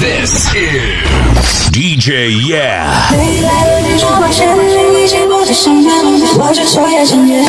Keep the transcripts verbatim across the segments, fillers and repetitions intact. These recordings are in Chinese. This is D J Yeah。 你来了你说抱歉，你已经不再想念，我就说也想念。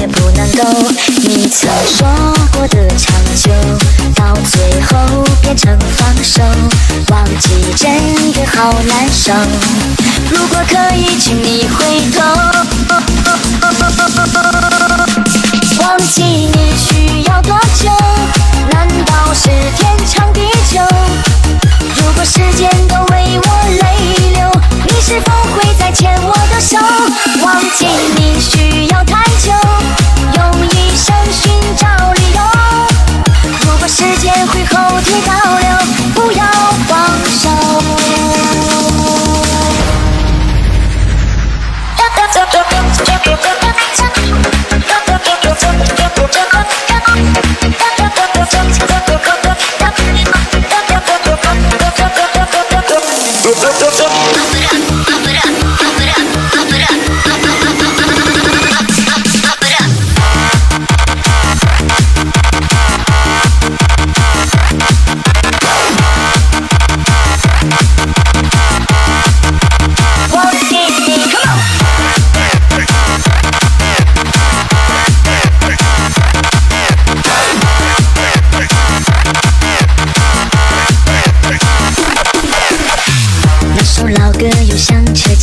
也不能够。你曾说过的长久，到最后变成放手，忘记真的好难受。如果可以，请你回头。哦哦哦哦哦、忘记你需要多久？难道是天长地久？如果时间都为我泪流，你是否会再牵我的手？忘记你需要太久，用一生寻找理由。如果时间会后退倒流，不要放手。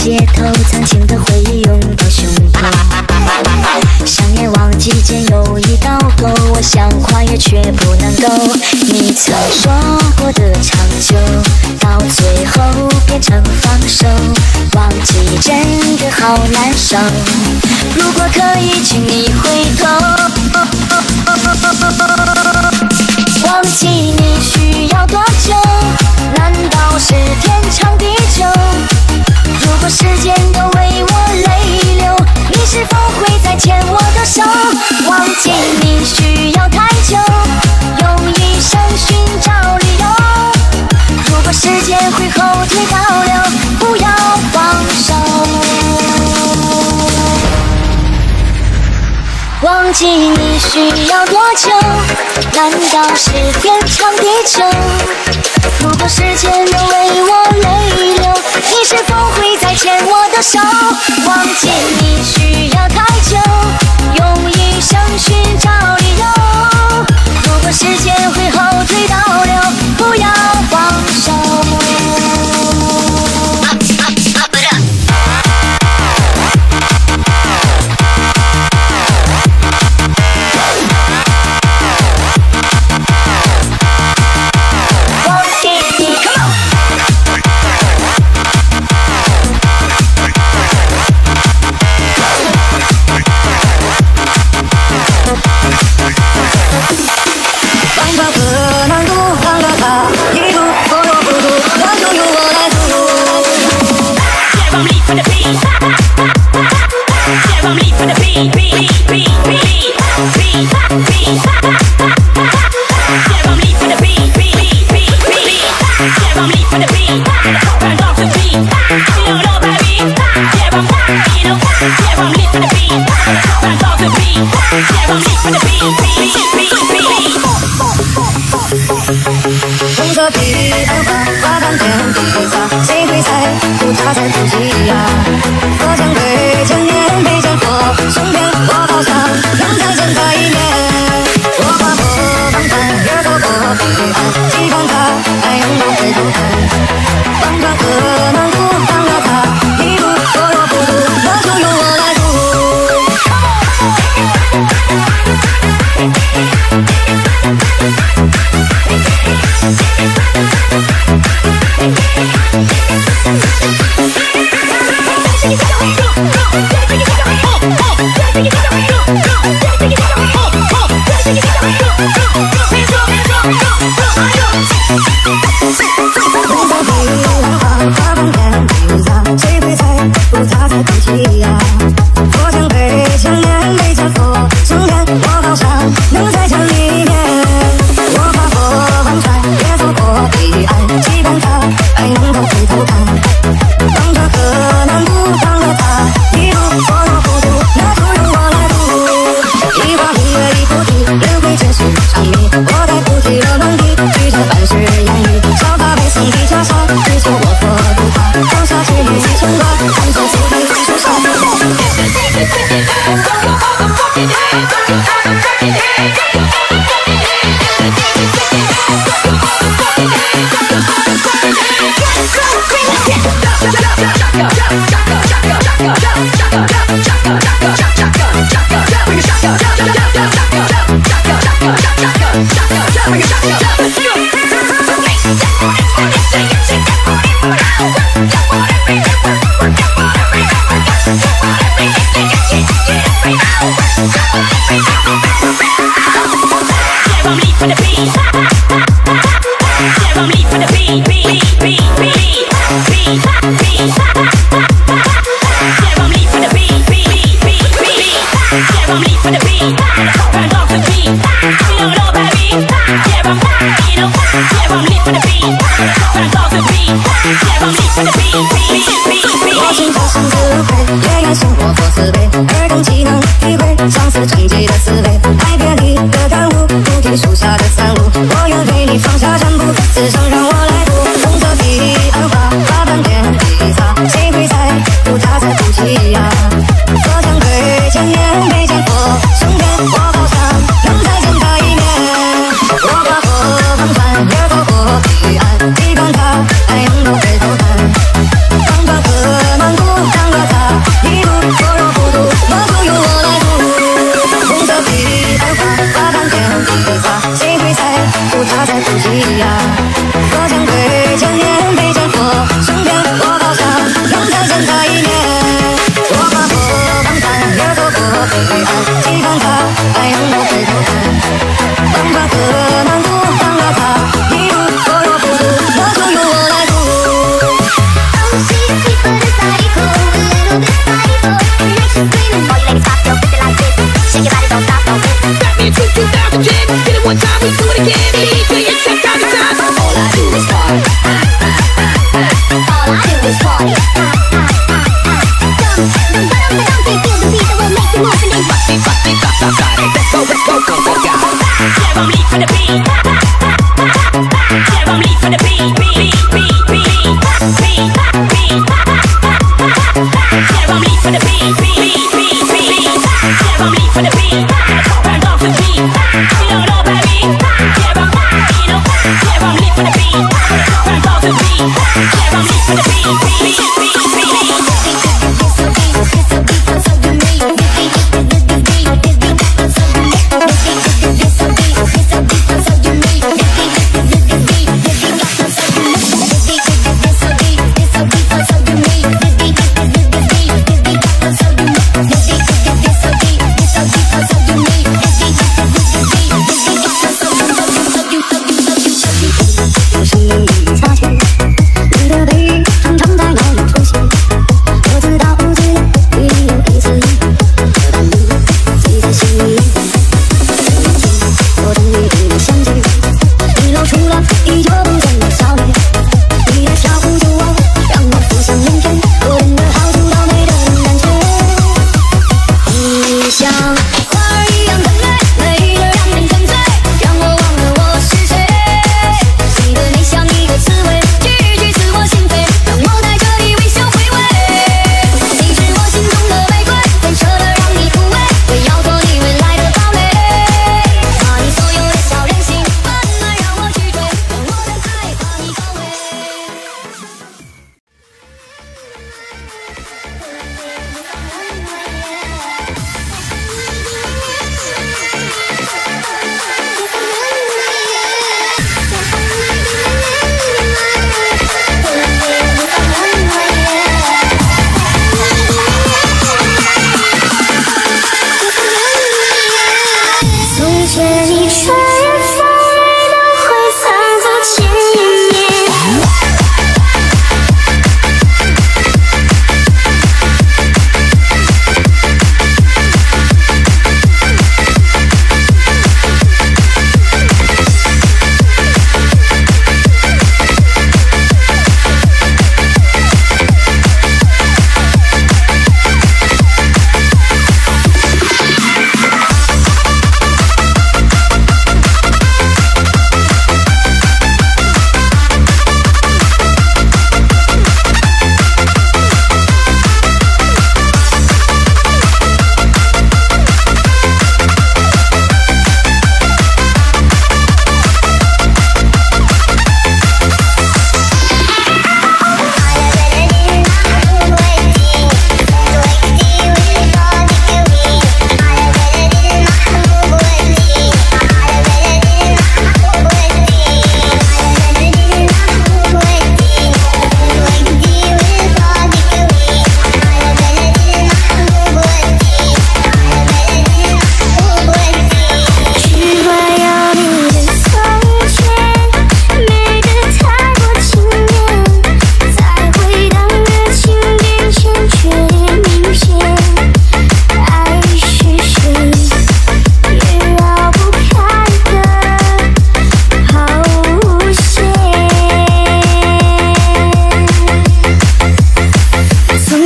街头曾经的回忆涌到胸口，想念忘记间有一道沟，我想跨越却不能够。你曾说过的长久，到最后变成放手，忘记真的好难受。如果可以，请你回头。哦哦哦哦哦、忘记你需要多久？难道是天长地久？如果时间都为我泪流，你是否会再牵我的手？忘记你需要太久，用一生寻找理由。如果时间会后退倒流，不要放手。忘记你需要多久？难道是天长地久？如果时间都为我泪流，你是否会再牵我的手？忘记你需要太久，用一生寻找理由。如果时间会后退倒流，不要放手。Yeah. Fuck me, fuck me.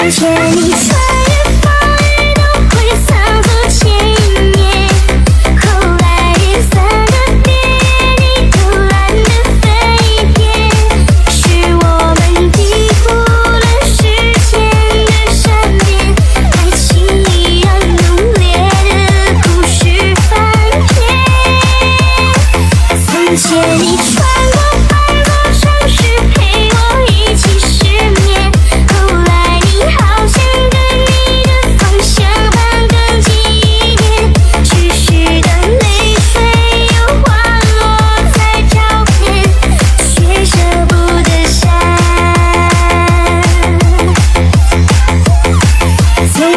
成全你吹。谢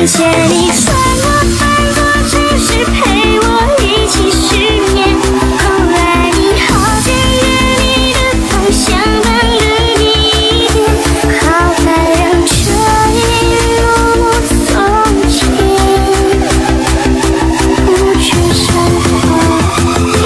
谢你穿过繁华城市陪我一起失眠，后来你好像与你的方向搬了一点，好在让这一路从前不去伤害别。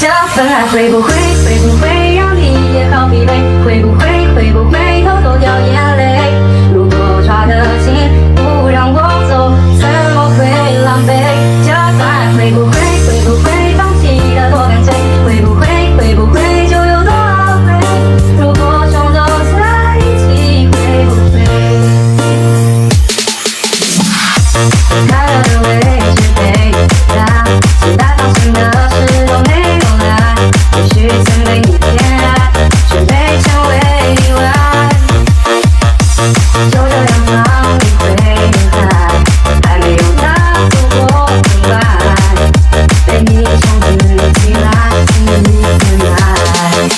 想分爱会不会会不会让你也好疲惫？会不会会不会偷偷掉眼泪？如果抓得紧，不让我走，怎么会狼狈？想分爱会不会会不会放弃的多干脆？会不会会不会就有多懊悔？如果双手在一起，会不会？快乐的位置陪他，其他伤心的事都没。也许曾被你偏爱，却没成为意外。就这样放你回来，还没有他足够明白，被你宠溺了起来，被你偏爱。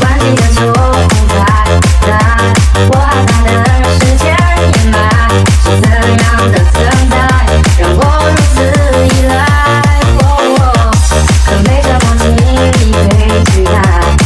关机的球不在，我害怕的时间掩埋，是怎样的存在，让我如此依赖？We'll be right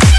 back.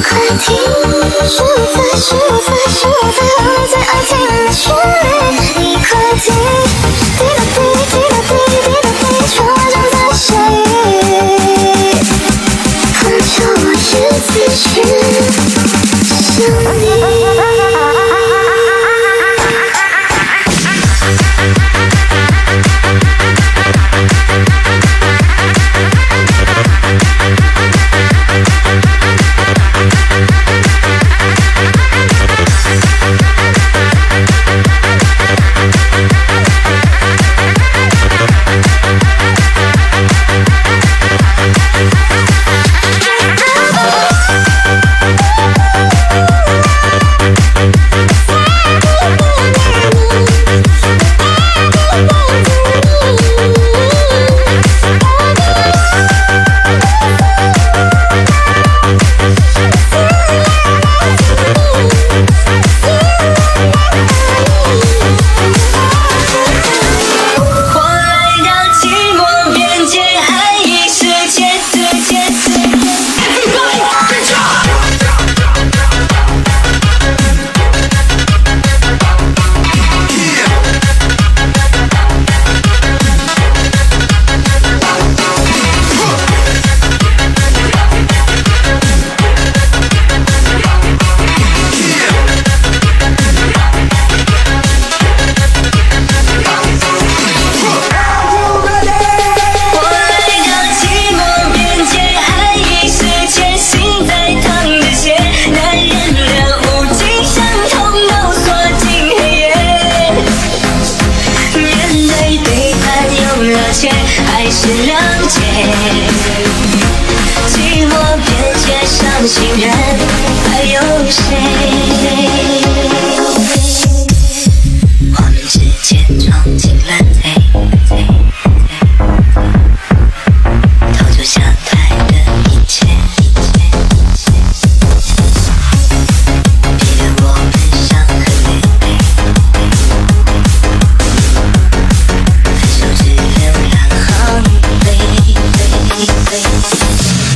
快听，说在说在说在我最爱听的旋律，你快听，滴答滴滴答滴滴答滴，窗外正在下雨，可就我日子是想你。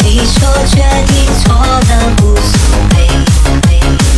你说决定错了无所谓。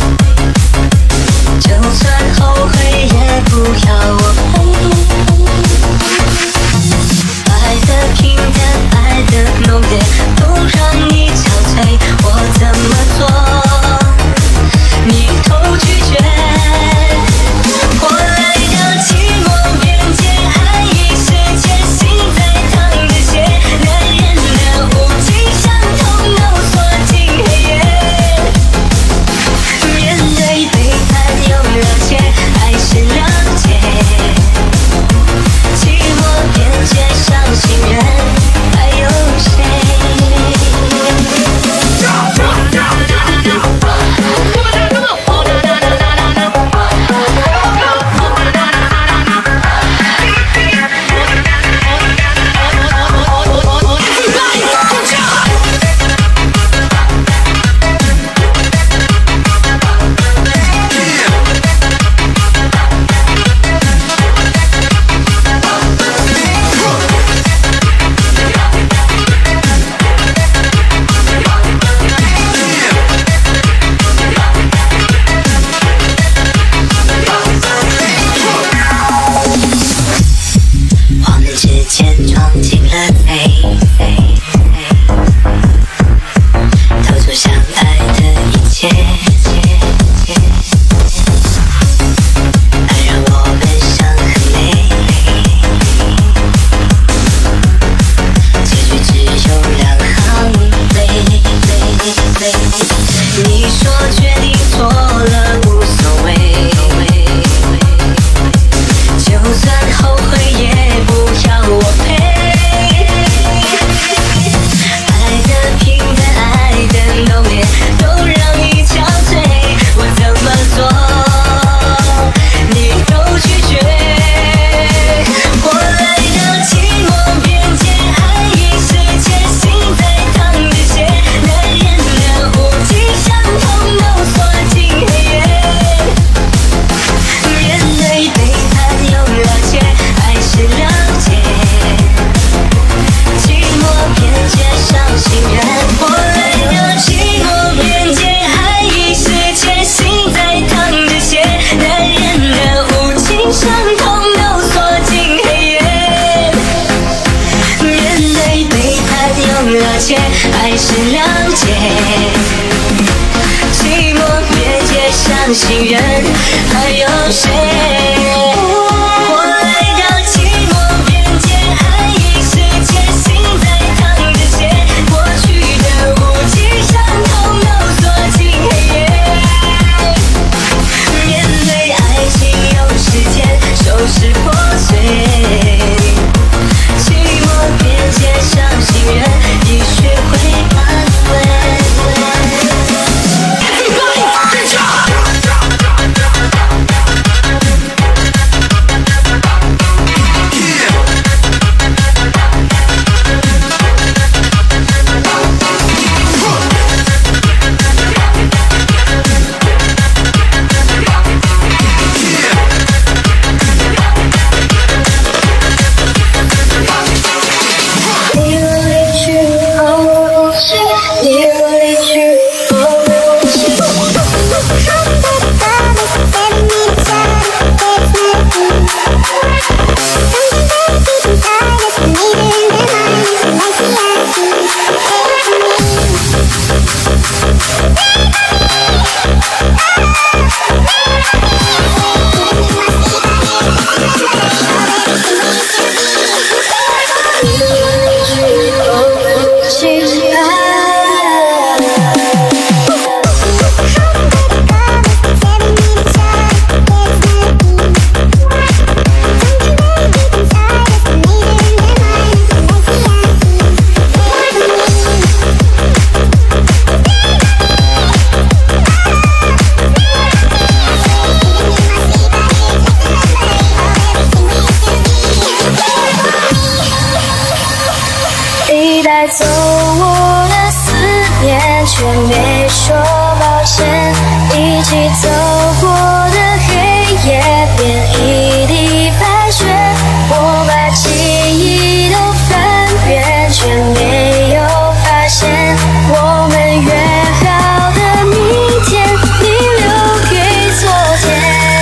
还是了解，寂寞越界上行人还有谁？我来到寂寞边界，爱意世界，心在淌着血，过去的无尽伤痛又锁进黑夜。面对爱情有时间，收拾破碎。带走我的思念，却没说抱歉。一起走过的黑夜，变一地白雪。我把记忆都翻遍，却没有发现我们约好的明天，你留给昨天。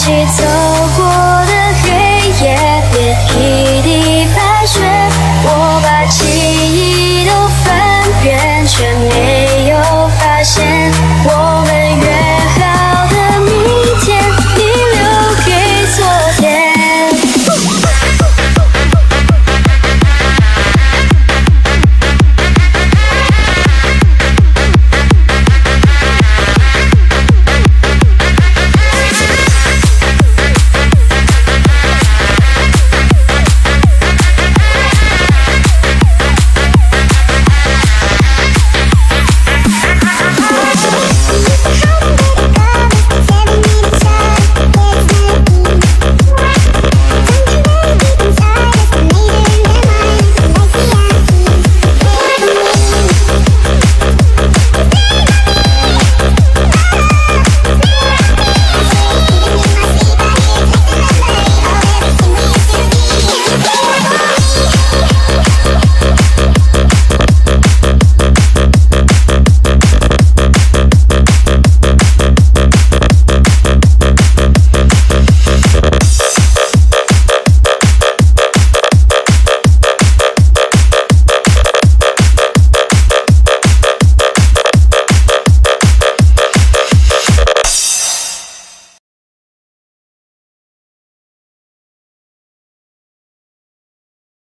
一起走。